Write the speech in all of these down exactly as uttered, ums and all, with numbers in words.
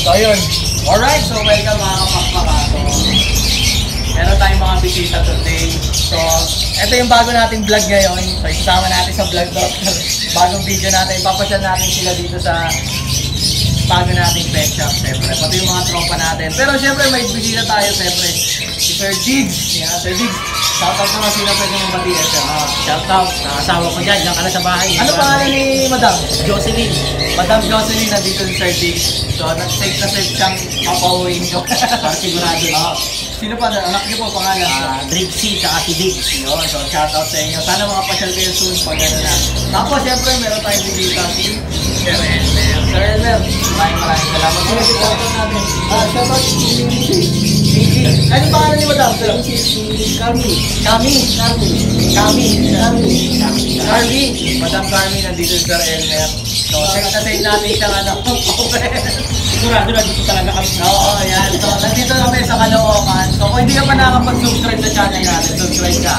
So yun. Alright, so welcome mga kapakpakato. Meron tayong mga bisita today. So, ito yung bago nating vlog ngayon. So, isama natin sa vlog to. Bagong video natin. Ipapasya natin sila dito sa bago nating pet shop, siyempre. Pati yung mga tropa natin. Pero siyempre, may bisita tayo, siyempre. Si Sir Jig. Yeah, Sir Jig. Shoutout naman sila pwede mong batiin. Uh, Shoutout. Nakasawa ko dyan. Diyan ka na sa bahay. Ano pa nga ni Madam? Jocelyn. Madam Jocelyn, nandito yung Sir Jig. So, nag-safe na safe siyang papawin ko. Para sigurado. Uh, sino pa? Anak niyo po pangalan? Uh, Drip C, tsaka si Jig. Yun. So, shoutout sa inyo. Sana makapasyal kayo soon pag gano'n na. Tapos, siyempre, meron tayong bisita si Sir Elmer. Sir Elmer. Maraming maraming salamat. Ano si Shoutout natin? Ah, shoutout si Jig. Ano pa nga ni Madam? Si Carby. Kami, kami, kami, kami, Carby, Madam Carby, nandito si Sir Elmer. So, check na tayo natin sa ano. Sigurado na dito talaga kami. Oo, yan. So, nandito kami sa Caloocan. So, kung hindi ka pa nakapag-subscribe sa channel natin, subscribe ka.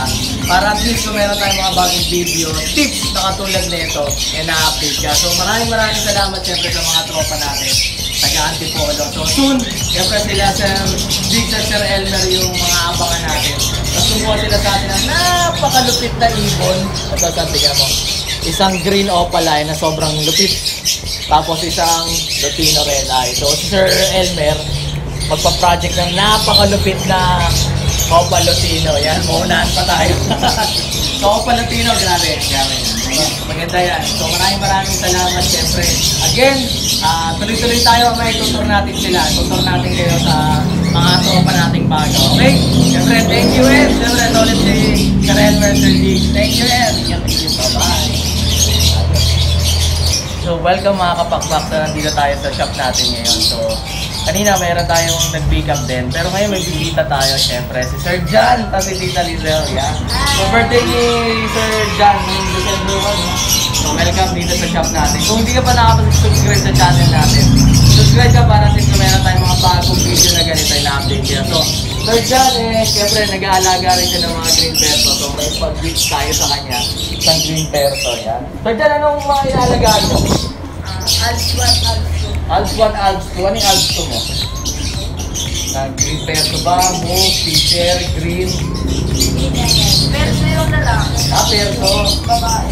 Para at least kung meron tayong mga bagong video, tips na katulad nito, eh na-update ka. So, maraming maraming salamat siyempre sa mga tropa natin. Taga-Antipolo. So, soon, siyempre sila Sir Jig at Sir Elmer yung mga abangan natin. Tapos tumuha sila sa atin ng napakalupit na ibon. Tapos ang tiga mo, isang green opaline na sobrang lupit. Tapos isang lutiono red eye. So, Sir Elmer, magpa-project ng napakalupit na Opa Lutino, yan, maunahan pa tayo. So, Opa Lutino, grabe, grabe. Maganda yan. So, maraming maraming salamat, siyempre. Again, uh, tuloy-tuloy tayo, may tutor natin sila. Tutor natin kayo sa mga tropa nating bago. Okay? Siyempre, thank you, Ed. Siyempre, ulit si Sir Elmer, Sir Jig. Thank you, Ed. Yan, thank you. Bye-bye. So, welcome mga kapakpak. So, nandito tayo sa shop natin ngayon. So, kanina mayroon tayong nag-pick up din. Pero ngayon may bibita tayo, syempre. Si Sir John, tapos si Tita Lizaria. So, birthday ni Sir John, noong December first. So, welcome dito sa shop natin. Kung hindi ka pa nakapag-subscribe sa channel natin, subscribe ka para since mayroon tayong mga bagong video na ganito yung na-update niya. So, Sir John, eh, syempre, nag-aalaga rin siya ng mga green perso. So, may pag-reach tayo sa kanya. Sa green perso, yan. Sir John, anong mga inaalagaan mo? Alps one, Alps two. Alps one, Alps two. Ano yung Alps two mo? Green perso ba? Move, teacher, green? Perso yung lalaki. Ah, perso? Babae.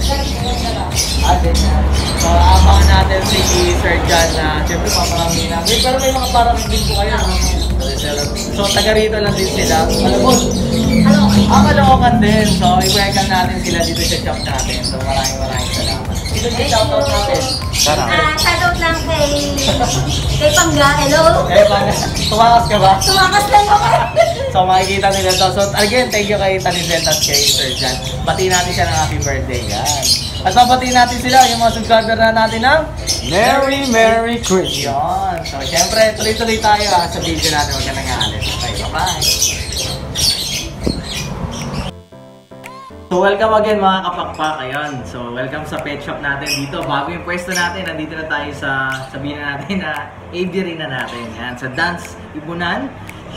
Perso yung lalaki. Ah, din yan. So, abangan natin si Sir John na siyempre mamarami namin. Pero may mga parang din po kayo. So, taga rito lang din sila. Alam mo? Kaloocan. Ah, Kaloocan din. So, i-welcome natin sila dito sa shop natin. So, maraming maraming salamat. Ito yung shoutout natin. Ah, shoutout lang kay... kay Pangga. Hello? Kay Pangga. Tumakas ka ba? Tumakas lang ako. So, makikita nila ito. So, again, thank you kay Tanizel at kay Sir John. Batiin natin siya ng happy birthday. Yan. At papatiin natin sila yung mga subscriber na natin ng Merry Merry Christmas. Yun. So, syempre, tuloy-tuloy tayo ha, sa video natin. Huwag ka nangahalin. Okay, bye-bye. So, welcome again mga kapakpak. Ayun. So, welcome sa pet shop natin dito. Bago yung pwesto natin, nandito na tayo sa, sabihin na natin na aviary na natin. Yan. Sa Dan's Ibunan.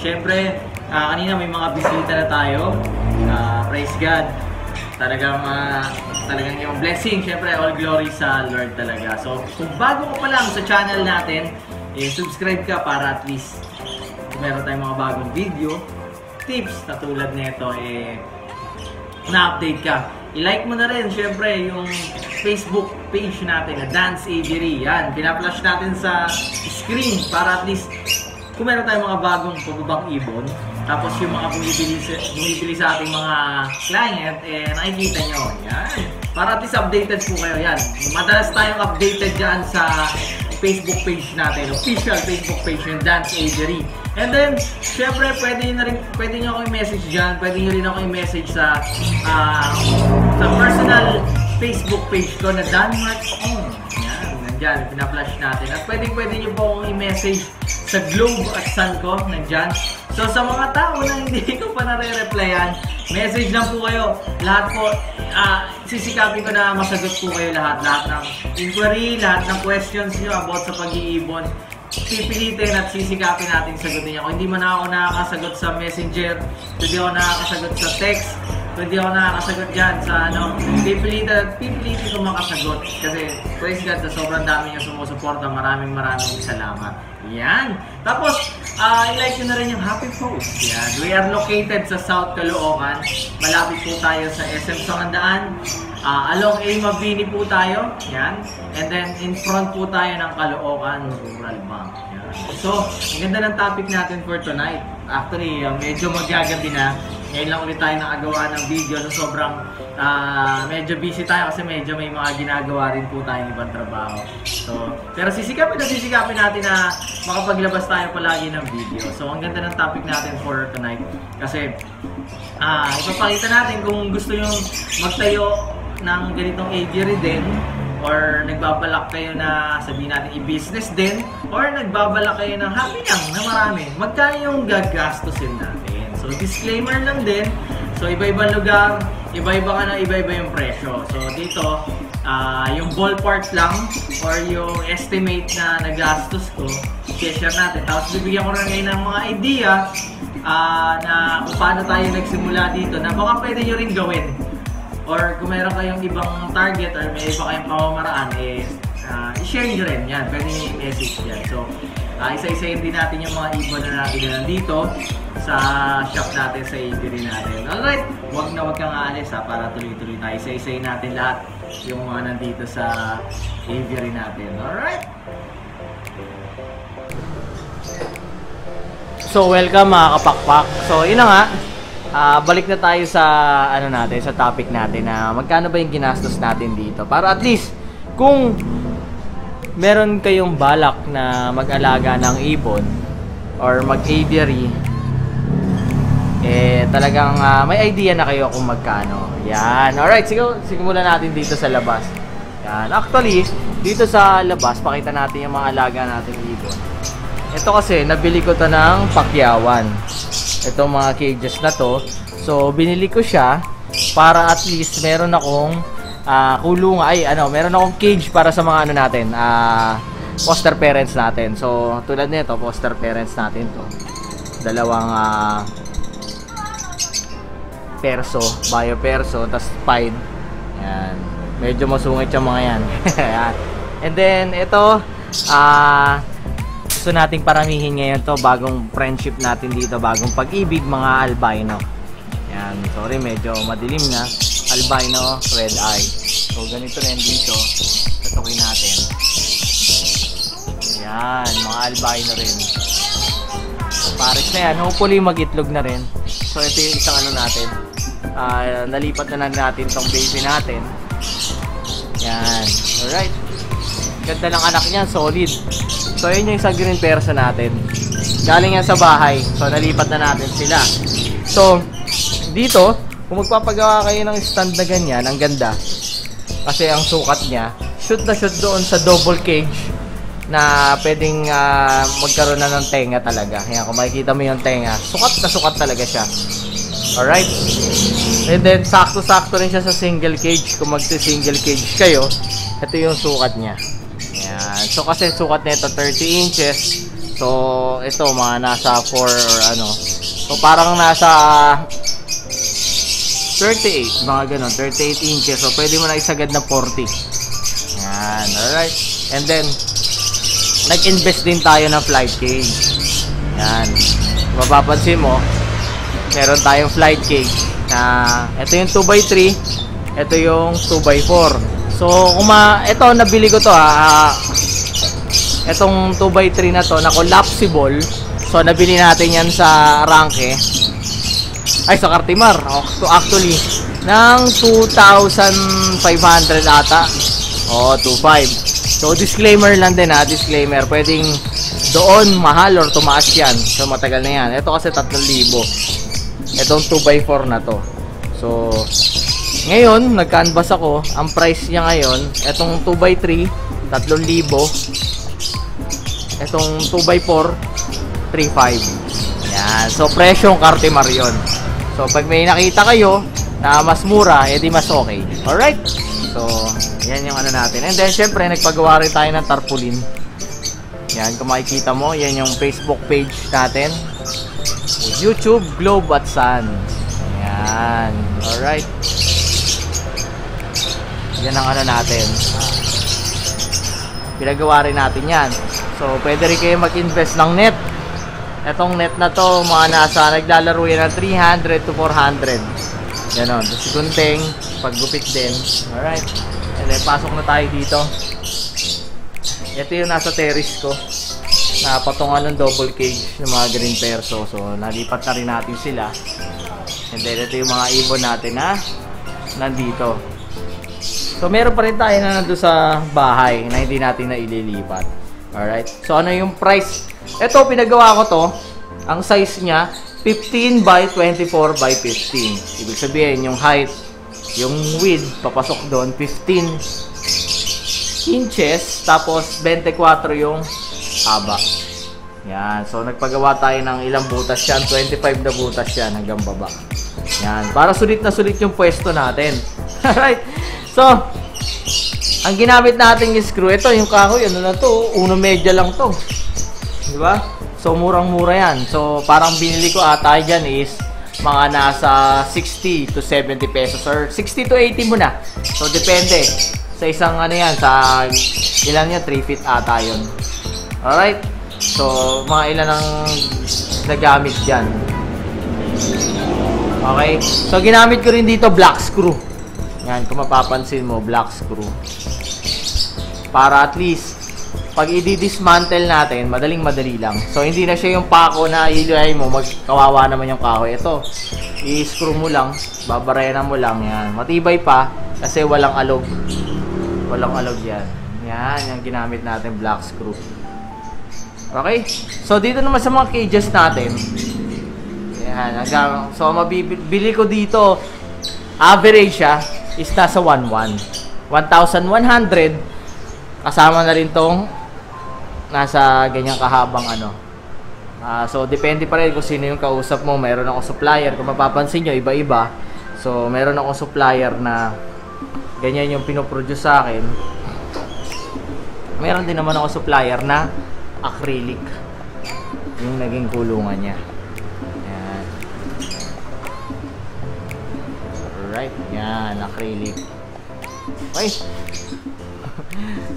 Syempre, uh, kanina may mga bisita na tayo. Uh, praise God. Talagang, uh, talagang yung blessing, syempre all glory sa Lord talaga. So, kung bago ka pa lang sa channel natin, eh, subscribe ka para at least meron tayong mga bagong video, tips na tulad nito, eh, na-update ka. I-like mo na rin, syempre, yung Facebook page natin na Dan's Aviary. Yan, pinaflash natin sa screen para at least kung meron tayong mga bagong pababang ibon, tapos yung mga bumibili sa, bumibili sa ating mga client, eh, nakikita nyo. Yan. Para at least updated po kayo. Yan. Madalas tayong updated dyan sa Facebook page natin. Official Facebook page ng Dan's Aviary. And then, syempre, pwede nyo, na rin, pwede nyo ako i-message dyan. Pwede nyo rin ako i-message sa, uh, sa personal Facebook page ko na Danmark Own. Yan. Nandyan. Pinaflash natin. At pwede pwede nyo po akong i-message sa Globe at Sun ko. Nandyan. So, sa mga tao na hindi ko pa nare-replyan, message lang po kayo. Lahat po, uh, sisikapin ko na masagot po kayo lahat. Lahat ng inquiry, lahat ng questions nyo about sa pag-iibon. Pipilitin at sisikapin natin sagutin nyo. Kung hindi man ako nakakasagot sa messenger, hindi ako nakakasagot sa text, hindi ako nakakasagot dyan sa ano. Pipilitan, pipilitin ko makasagot. Kasi praise God, sobrang dami niya sumusuporta. Maraming maraming salamat. Yan. Tapos, uh, i-like nyo na rin yung happy post. Yan. We are located sa South Caloocan. Malapit po tayo sa S M Sangandaan. Uh, along A. Mabini po tayo. Yan. And then, in front po tayo ng Caloocan Rural Bank. Yan. So, ang ganda ng topic natin for tonight. Actually, uh, medyo magyagabi na. Ngayon lang ulit tayo nakagawa ng video, so sobrang uh, medyo busy tayo kasi medyo may mga ginagawa rin po tayong ibang trabaho. So, pero sisikapin na sisikapin natin na makapaglabas tayo palagi ng video. So ang ganda ng topic natin for tonight kasi uh, ipapakita natin kung gusto nyo magtayo ng ganitong aviary din or nagbabalak kayo na sabihin natin i-business din or nagbabalak kayo ng happy lang na marami. Magkano yung gagastusin natin? So, disclaimer lang din. So, iba-iba lugar, iba-iba ka na, iba-iba yung presyo. So, dito, uh, yung ballpark lang or yung estimate na nagastos ko, i-share natin. Tapos, bibigyan ko rin ngayon ng mga idea uh, na kung paano tayo nagsimula dito na baka pwede nyo rin gawin. Or kung meron kayong ibang target or may iba kayong pamamaraan, eh, uh, i-share nyo rin yan. Pwede nyo i-message yan. So, Uh, isa-isayin din natin yung mga ibon na natin na nandito sa shop natin, sa aviary natin. Alright, huwag na huwag kang aalis ha, para tuloy-tuloy tayo. Isa-isayin natin lahat yung mga nandito sa aviary natin. Alright! So welcome mga kapakpak. So yun na nga, uh, balik na tayo sa ano natin, sa topic natin na magkano ba yung ginastos natin dito. Para at least, kung meron kayong balak na mag-alaga ng ibon or mag-aviary, eh talagang uh, may idea na kayo kung magkano. Yan. Alright, simulan natin dito sa labas. Yan. Actually, dito sa labas, pakita natin yung mga alaga natin ibon. Ito kasi, nabili ko to ng pakyawan. Itong mga cages na to. So, binili ko siya para at least meron akong Uh, kulungan, ay ano, meron akong cage para sa mga ano natin, uh, foster parents natin. So tulad nito, foster parents natin to. Dalawang uh, perso, bio perso, tas pied. Ayan. Medyo masungit yung mga yan. And then ito, uh, gusto nating paramihin ngayon to, bagong friendship natin dito, bagong pag-ibig, mga albino. Ayan, sorry medyo madilim na. Albino red eye. So ganito rin dito, tatukin natin. Ayan, mga albino rin. Pares na yan, hopefully mag-itlog na rin. So ito yung isang ano natin, uh, nalipat na lang natin tong baby natin. Ayan, alright. Ganda ng anak niya, solid. So yun yung isang green person natin. Galing yan sa bahay, so nalipat na natin sila. So dito, kung magpapagawa kayo ng stand na ganyan, ang ganda. Kasi ang sukat niya, shoot na shoot doon sa double cage na pwedeng uh, magkaroon na ng tenga talaga. Ayan, kung makikita mo yung tenga, sukat na sukat talaga siya. Alright? And then, sakto-sakto rin siya sa single cage. Kung magti-single cage kayo, ito yung sukat niya. Ayan. So, kasi sukat nito thirty inches. So, ito, mga nasa four or ano. So, parang nasa thirty-eight, mga ganun, thirty-eight inches. So, pwede mo na isagad na forty. Yan, alright. And then, nag-invest din tayo ng flight cage. Yan. Mapapansin mo, meron tayong flight cage na, ito yung two by three, ito yung two by four. So, kuma, ito, nabili ko to ha. Itong two by three na to, na collapsible. So, nabili natin yan sa Ranke. Ay, sa Cartimar. So, actually, ng two thousand five hundred ata. O, two thousand five hundred. So, disclaimer lang din ha. Disclaimer. Pwedeng doon mahal or tumaas yan. So, matagal na yan. Ito kasi three thousand. Itong two by four na to. So, ngayon, nag-canvas ako. Ang price niya ngayon, itong two by three, three thousand. Itong two by four, three thousand five hundred. Yan. So, presyong Cartimar yun. So, pag may nakita kayo na mas mura, edi mas okay. Alright? So, yan yung ano natin. And then, syempre, nagpagawa rin tayo ng tarpaulin. Yan, kung makikita mo, yan yung Facebook page natin. YouTube, Globe at Sun. Yan. Yan. Alright. Yan ang ano natin. Pinagawa rin natin yan. So, pwede rin kayo mag-invest ng net. Etong net na to, mga nasa, naglalaro yan ng three hundred to four hundred. Ganon. Tapos gunting, paggupit din. Alright. And then, pasok na tayo dito. Ito yung nasa terrace ko. Napatungan ng double cage ng mga green perso. So, nalipat na rin natin sila. And then, ito yung mga ibon natin na nandito. So, meron pa rin tayo na nandun sa bahay na hindi natin na ililipat. Alright. So, ano yung price? Ito, pinagawa ko to. Ang size niya, fifteen by twenty-four by fifteen. Ibig sabihin, yung height, yung width, papasok doon, fifteen inches. Tapos, twenty-four yung haba. Yan. So, nagpagawa tayo ng ilang butas yan. twenty-five na butas yan hanggang baba. Yan. Para sulit na sulit yung pwesto natin. Alright. So, ang ginamit natin yung screw. Ito, yung kahoy. Ano na to? Uno medya lang to. Diba? So, murang-mura yan. So, parang binili ko ata dyan is mga nasa sixty to seventy pesos or sixty to eighty muna. So, depende. Sa isang ano yan. Sa ilan yan? three feet ata yun. Alright, so mga ilan ang nagamit dyan. Okay, so ginamit ko rin dito black screw. Yan, kung mapapansin mo, black screw. Para at least, pag i-dismantle natin, madaling-madali lang. So hindi na siya yung pako na ilay mo, magkawawa naman yung kahoy. Ito, i-screw mo lang, babarena mo lang yan. Matibay pa, kasi walang alog. Walang alog yan. Yan, yung ginamit natin, black screw. Okay? So, dito naman sa mga cages natin. Ayan. Hanggang, so, mabibili ko dito, average siya, is nasa one thousand one hundred. one thousand one hundred. Kasama na rin tong nasa ganyang kahabang ano. Uh, so, depende pa rin kung sino yung kausap mo. Meron akong supplier. Kung mapapansin nyo, iba-iba. So, meron akong supplier na ganyan yung pinoproduce sa akin. Meron din naman akong supplier na acrylic yung naging kulungan niya. Ayan. Alright, yan, acrylic. Okay.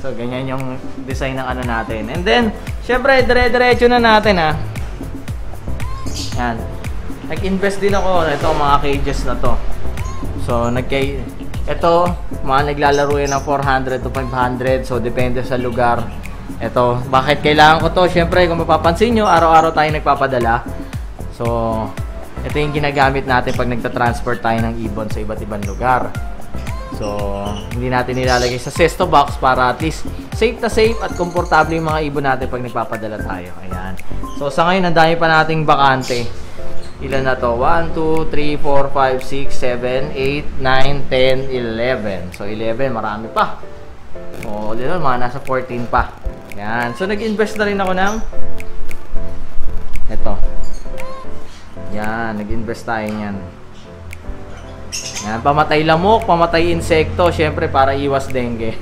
So, ganyan yung design ng ano natin. And then, syempre, dire-diretso na natin, ha. Ayan. Nag-invest din ako nito mga cages na to. So, nagkay... Ito, mga naglalaro yan ng four hundred to five hundred. So, depende sa lugar. Ito, bakit kailangan ko to? Siyempre, kung mapapansin nyo, araw-araw tayo nagpapadala. So, ito yung ginagamit natin pag nagtatransfer tayo ng ibon sa iba't ibang lugar. So, hindi natin nilalagay sa cesto box para at least safe na safe at komportable yung mga ibon natin pag nagpapadala tayo. Ayan. So, sa ngayon, ang dami pa nating bakante. Ilan na to? one, two, three, four, five, six, seven, eight, nine, ten, eleven. So, eleven, marami pa. O, dito, mga nasa fourteen pa. Yan. So, nag-invest na rin ako ng ito. Yan. Nag-invest tayo yan. Yan. Pamatay lamok, pamatay insekto. Siyempre, para iwas dengue.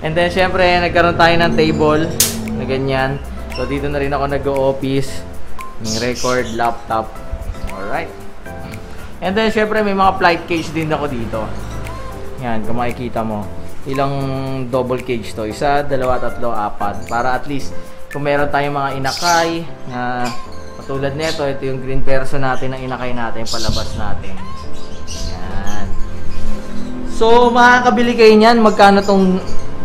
And then, siyempre, nagkaroon tayo ng table na ganyan. So, dito na rin ako nag-o-office. Yung record, laptop. Alright. And then, siyempre, may mga flight cage din ako dito. Yan. Kung makikita mo. Ilang double cage to, isa, dalawa, tatlo, apat, para at least kung meron tayong mga inakay na patulad nito, ito yung green person natin na inakay natin, palabas natin. Yan. So makakabili kayo niyan. Magkano tong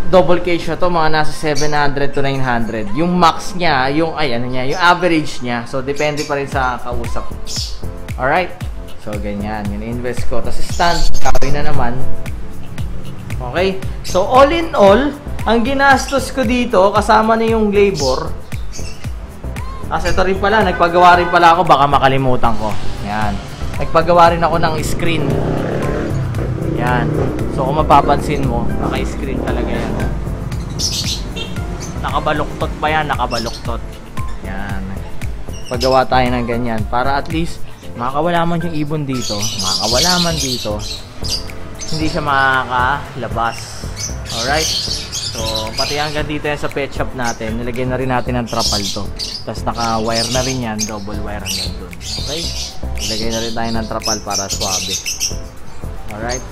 double cage na to? Mga nasa seven hundred to nine hundred yung max niya, yung ay ano niya, yung average niya. So depende pa rin sa kausap. Alright, so ganyan yun invest ko. Tapos stand, kawin na naman. Okay? So, all in all, ang ginastos ko dito, kasama na yung labor. As ito rin pala, nagpagawa rin pala ako, baka makalimutan ko. Yan. Nagpagawa rin ako ng screen. Yan. So, kung mapapansin mo, naka-screen talaga yan. Nakabaluktot pa yan, nakabaluktot. Yan. Pagawa tayo ng ganyan. Para at least, makakawala man yung ibon dito, makakawala man dito, hindi siya makakalabas. Alright, so So, pati hanggang dito yan sa pet shop natin, nilagay na rin natin ng trapal to. Tapos naka-wire na rin yan, double wire hanggang doon. Okay? Nilagay na rin tayo ng trapal para swabe. Alright?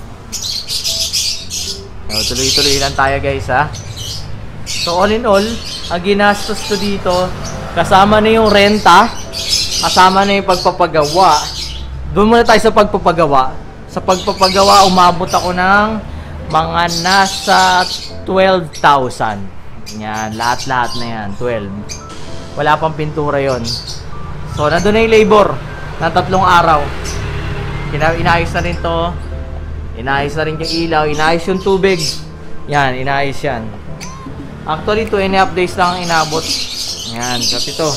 So, tuloy-tuloy lang tayo guys ha. So, all in all, ang ginastos to dito, kasama na yung renta, kasama na yung pagpapagawa. Doon muna tayo sa pagpapagawa. Sa pagpapagawa, umabot ako ng mga nasa twelve thousand. Yan, lahat-lahat na yan, twelve. Wala pang pintura yon. So, nandun na yung labor ng tatlong araw. Inayos na rin to. Inayos na rin yung ilaw. Inayos yung tubig. Yan, inayos yan. Actually, two and a half days lang ang inabot. Yan, kasi to.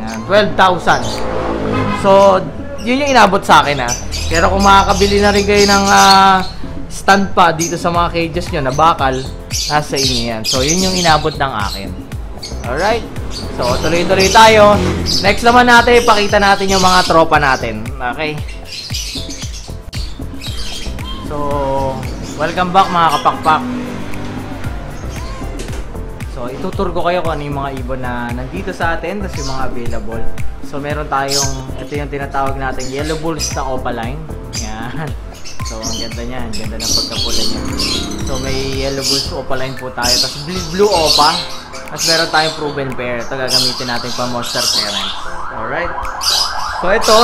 Yan, twelve thousand. So, yun yung inabot sa akin ha. Pero kung makakabili na rin kayo ng uh, stand pa dito sa mga cages nyo na bakal, nasa inyo yan. So, yun yung inabot ng akin. Alright? So, tuloy-tuloy tayo. Next naman natin, ipakita natin yung mga tropa natin. Okay? So, welcome back mga kapakpak. So, itutur ko kayo kung ano yung mga ibon na nandito sa atin, tapos yung mga available. So, meron tayong, ito yung tinatawag natin, yellow bulls na opaline. Yan. So, ang ganda niya. Ang ganda ng pagkapula niya. So, may yellow bulls opaline po tayo. Tapos, blue opa. Tapos, meron tayong proven pair. Ito, gagamitin natin pa monster parent. Alright. So, ito.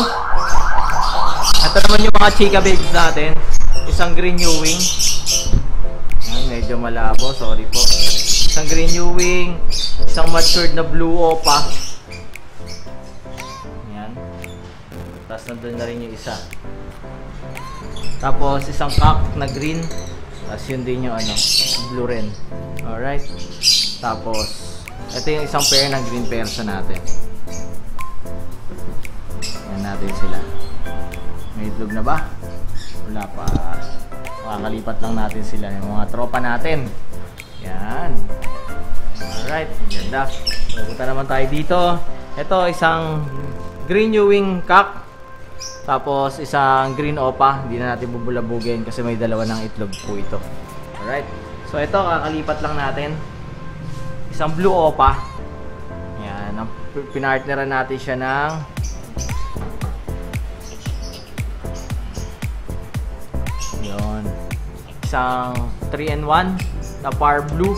Ito naman yung mga chika babes natin. Isang green euwing. Yan, medyo malabo. Sorry po. Isang green euwing. Isang matured na blue opa. Tapos nandun na rin yung isa. Tapos isang cock na green. Tapos yun din yung ano, blue ren. Alright. Tapos ito yung isang pair ng green person natin. Yan natin sila. May itlog na ba? Wala pa. Makakalipat lang natin sila. Yung mga tropa natin. Yan. Alright. Ganda. Pupunta naman tayo dito. Ito isang green euwing cock. Tapos isang green opa, hindi na natin bubulabugin kasi may dalawa ng itlog po ito. Alright. So ito, kakalipat lang natin. Isang blue opa. Yan, pinartneran natin siya ng yon. Isang three and one na par blue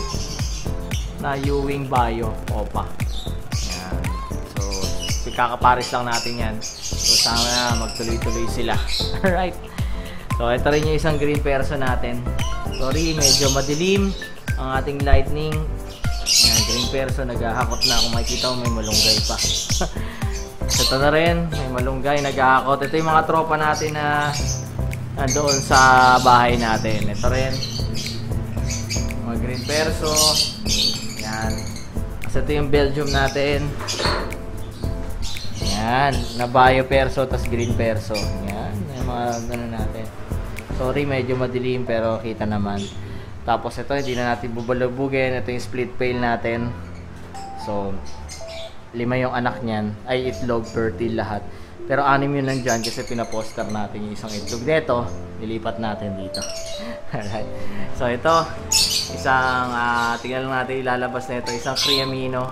na euwing bio opa. Yan. So kakapares lang natin yan. So, tama na, magtuloy-tuloy sila. Alright. So, ito rin yung isang green person natin. Sorry, medyo madilim ang ating lightning. Ayan, green person, naghahakot na. Kung makikita mo, may malunggay pa. Ito na rin, may malunggay, naghahakot. Ito yung mga tropa natin na, na doon sa bahay natin. Ito rin. Mga green person. Ayan. Kasi ito yung Belgium natin. Yan, na bio perso, tas green perso. Yan, yung mga ano natin. Sorry, medyo madilim pero kita naman. Tapos ito, hindi na natin bubalubugin. Ito yung split pail natin. So, lima yung anak niyan. Ay, itlog, fertile lahat. Pero anim yun lang dyan kasi pinaposter natin yung isang itlog. Dito, nilipat natin dito. Alright. So, ito, isang, uh, tingnan lang natin ilalabas na ito. Isang creamino,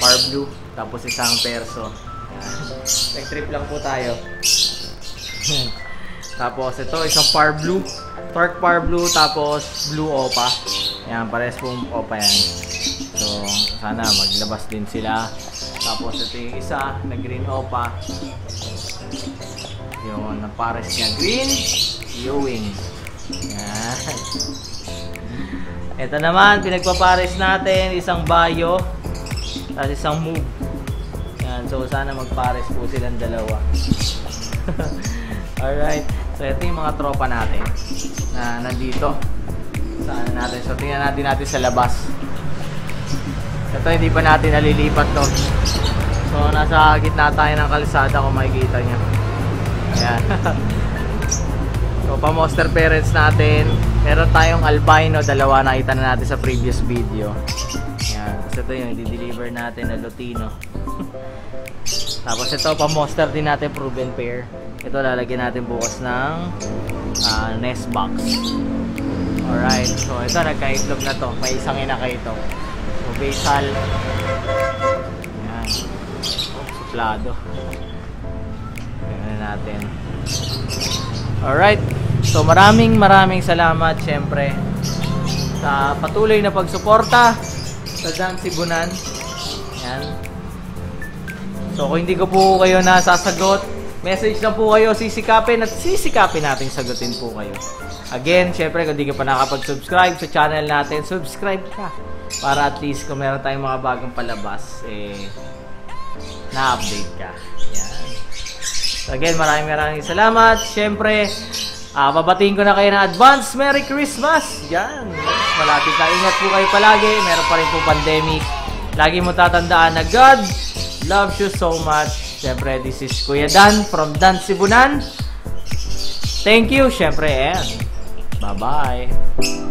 par blue, tapos isang perso. Nag-trip lang po tayo. Tapos ito, isang par blue, dark par blue, tapos blue opa. Ayan, pares pong opa yan. So, sana maglabas din sila. Tapos ito yung isa na green opa. Yun, ang pares niya. Green euwing. Ayan. Ito naman, pinagpapares natin. Isang bio, at isang move. So, sana magpares po silang dalawa. Alright. So, ito yung mga tropa natin na nandito. Sana natin. So, tingnan natin natin sa labas. Ito, hindi pa natin nalilipat to. So, nasa gitna tayo ng kalsada kung makikita nyo. Ayan. So, pa-monster parents natin. Meron tayong albino, dalawa nakita na natin sa previous video. Ayan. So ito yung i-deliver natin na lutino. Tapos ito, pa-monster din natin, proven pair. Ito lalagyan natin bukas ng uh, nest box. Alright, so ito nagka-itlog na to. May isang inaka ito. So basal. Ayan. Oh, suplado. Ganyan natin. Alright, so maraming maraming salamat syempre sa patuloy na pagsuporta sa Dan's Ibunan. Ayan. So kung hindi ko po kayo nasasagot, message na po kayo, sisikapin at sisikapin natin sagutin po kayo. Again, syempre kung hindi ka pa nakapag-subscribe sa channel natin, subscribe ka. Para at least kung meron tayong mga bagong palabas, eh, na-update ka. Yan. So again, maraming maraming salamat. Syempre, ah, babatiin ko na kayo ng advance Merry Christmas. Yan. Malapit na, ingat po kayo palagi. Meron pa rin po pandemic. Lagi mo tatandaan na God love you so much. Siyempre, this is Kuya Dan from Dan's Ibunan. Thank you, siyempre, and bye-bye.